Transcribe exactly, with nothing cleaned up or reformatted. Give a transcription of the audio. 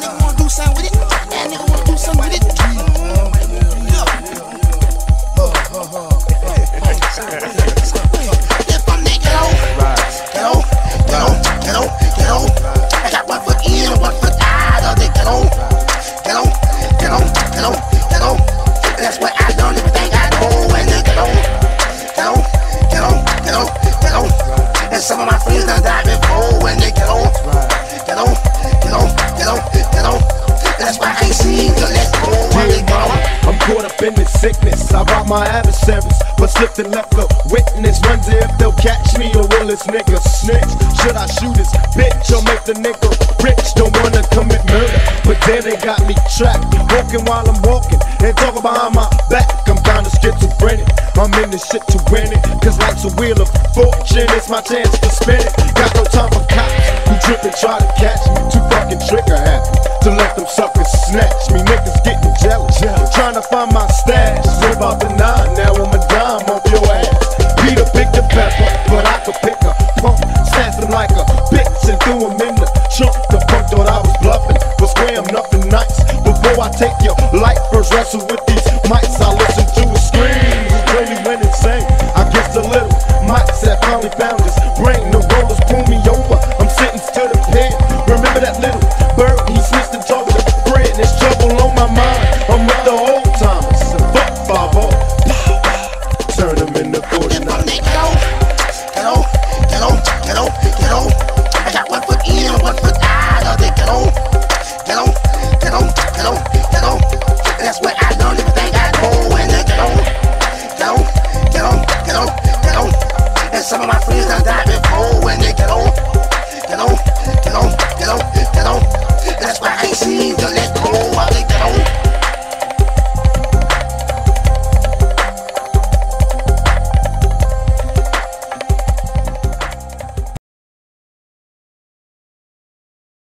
that nigga wanna do something with it. That nigga wanna do something with it. If I'm nigga, get on, get on, get on, get on, get on. I got one foot in and one foot out of it. Get on, get on, get on, get on, get on. That's what I learned, everything I know. And then get on, get on, get on, get on, get on. And some of my friends done died before. And they get on, get on, get on, get on, get on. That's why I ain't seen the last four. I'm caught up in this sickness. I rob my adversaries, but slipped and left a witness. Wonder if they'll catch me or will this nigga snitch? Should I shoot this bitch or make the nigga rich? Don't wanna commit murder, but then they got me trapped. Walking while I'm walking and talking behind my back. I'm down to schizophrenic. I'm in this shit to win it, cause life's a wheel of fortune. It's my chance to spin it. Got no time for cops who trip and try to catch me. Too fucking trigger happy to let them suckers snatch me. Niggas getting jealous, trying to find my stash. Live out the nine, now I'm a dime off your ass. Peter picked the pepper, but I could pick a pump. Snatched him like a bitch and threw him in the trunk. The punk thought I was bluffing, but square him nothing nice. Before I take your life, first wrestle with these mics. I listen to his screams, it's really when it's sang. I guess the little mic said finally found his brain. The rollers pull me over, I'm sentenced to the pen. Remember that little bird, he switched the talk to bread. There's trouble on my mind, I'm with the old timers. Fuck five oh, turn them into forty-nine. Get on, get on, get on, get on, get on. I got one foot in and one foot out of it. Get on, get on, get on, get on, get on. And that's what I learned, everything I know. And then get on, get on, get on, get on, get on. And some of my friends done died before. And they get on, get on, get on, get on, get on. And that's why I ain't seen the last.